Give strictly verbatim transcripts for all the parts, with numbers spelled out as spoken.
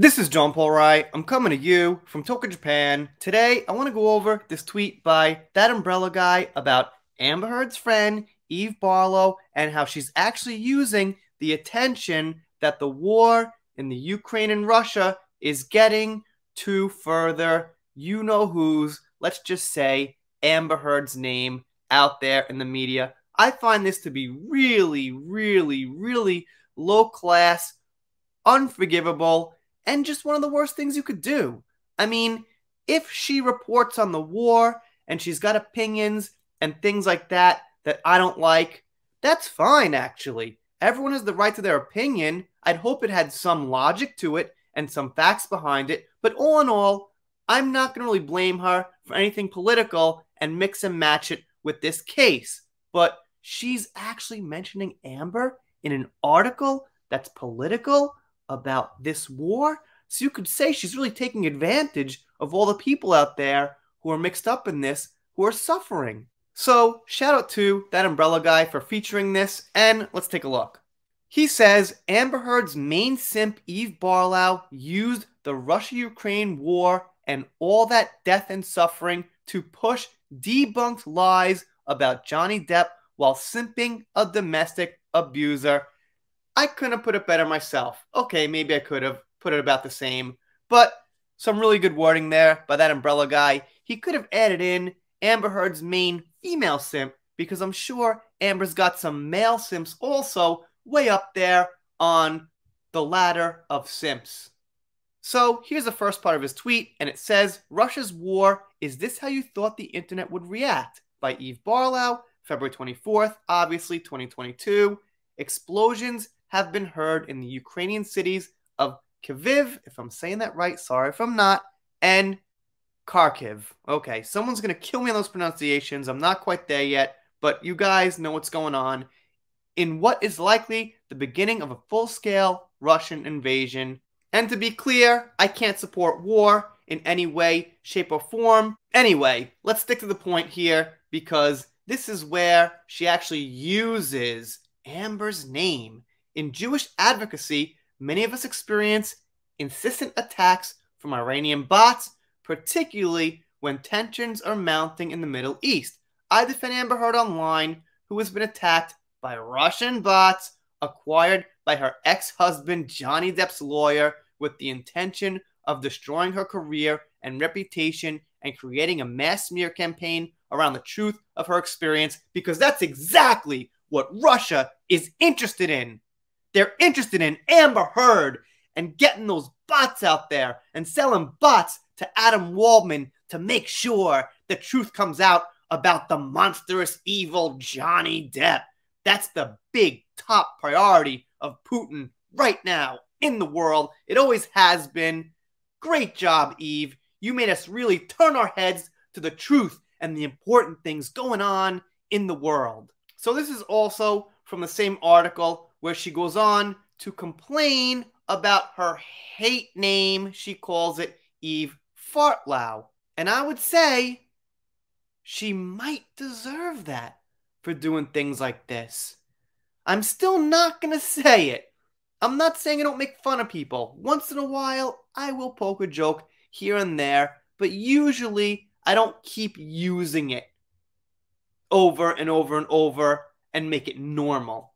This is John Paul Wright. I'm coming to you from Tokyo, Japan. Today, I want to go over this tweet by that umbrella guy about Amber Heard's friend, Eve Barlow, and how she's actually using the attention that the war in the Ukraine and Russia is getting to further you-know-who's, let's just say, Amber Heard's name out there in the media. I find this to be really, really, really low-class, unforgivable, and just one of the worst things you could do. I mean, if she reports on the war and she's got opinions and things like that that I don't like, that's fine, actually. Everyone has the right to their opinion. I'd hope it had some logic to it and some facts behind it. But all in all, I'm not going to really blame her for anything political and mix and match it with this case. But she's actually mentioning Amber in an article that's political about this war. So you could say she's really taking advantage of all the people out there who are mixed up in this, who are suffering. So shout out to that umbrella guy for featuring this, and let's take a look. He says, Amber Heard's main simp Eve Barlow used the Russia-Ukraine war and all that death and suffering to push debunked lies about Johnny Depp while simping a domestic abuser. I couldn't have put it better myself. Okay, maybe I could have put it about the same, but some really good wording there by that umbrella guy. He could have added in Amber Heard's main female simp, because I'm sure Amber's got some male simps also way up there on the ladder of simps. So here's the first part of his tweet, and it says, Russia's war, is this how you thought the internet would react? By Eve Barlow, February twenty-fourth, obviously twenty twenty-two. Explosions have been heard in the Ukrainian cities of Kyiv, if I'm saying that right, sorry if I'm not, and Kharkiv. Okay, someone's going to kill me on those pronunciations. I'm not quite there yet, but you guys know what's going on. In what is likely the beginning of a full-scale Russian invasion. And to be clear, I can't support war in any way, shape, or form. Anyway, let's stick to the point here, because this is where she actually uses Amber's name. In Jewish advocacy, many of us experience incessant attacks from Iranian bots, particularly when tensions are mounting in the Middle East. I defend Amber Heard online, who has been attacked by Russian bots acquired by her ex-husband Johnny Depp's lawyer with the intention of destroying her career and reputation and creating a mass smear campaign around the truth of her experience, because that's exactly what Russia is interested in. They're interested in Amber Heard and getting those bots out there and selling bots to Adam Waldman to make sure the truth comes out about the monstrous evil Johnny Depp. That's the big top priority of Putin right now in the world. It always has been. Great job, Eve. You made us really turn our heads to the truth and the important things going on in the world. So this is also from the same article where she goes on to complain about her hate name. She calls it Eve Fartlow. And I would say she might deserve that for doing things like this. I'm still not going to say it. I'm not saying I don't make fun of people. Once in a while, I will poke a joke here and there, but usually I don't keep using it over and over and over and make it normal.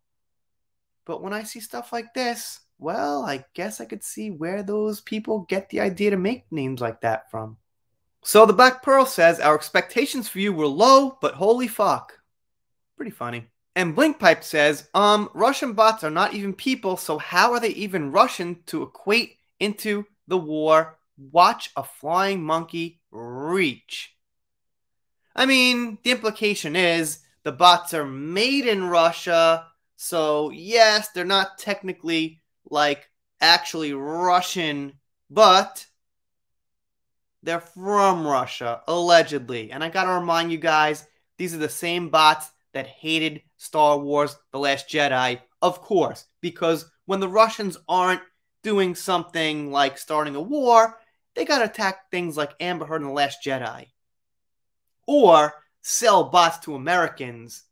But when I see stuff like this, well, I guess I could see where those people get the idea to make names like that from. So the Black Pearl says, our expectations for you were low, but holy fuck. Pretty funny. And Blinkpipe says, um, Russian bots are not even people, so how are they even Russian to equate into the war? Watch a flying monkey reach. I mean, the implication is the bots are made in Russia, so yes, they're not technically, like, actually Russian, but they're from Russia, allegedly. And I gotta remind you guys, these are the same bots that hated Star Wars The Last Jedi, of course, because when the Russians aren't doing something like starting a war, they gotta attack things like Amber Heard and The Last Jedi. Or sell bots to Americans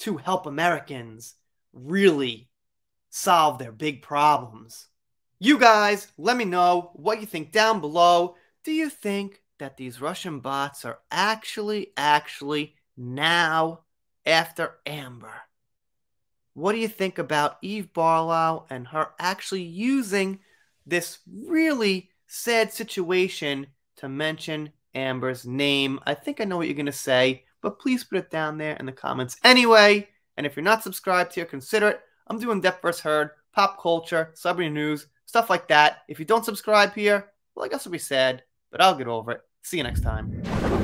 to help Americans really solve their big problems. You guys, let me know what you think down below. Do you think that these Russian bots are actually, actually now after Amber? What do you think about Eve Barlow and her actually using this really sad situation to mention Amber's name? I think I know what you're going to say, but please put it down there in the comments anyway. And if you're not subscribed here, consider it. I'm doing Depp versus. Heard, pop culture, celebrity news, stuff like that. If you don't subscribe here, well, I guess it'll be sad, but I'll get over it. See you next time.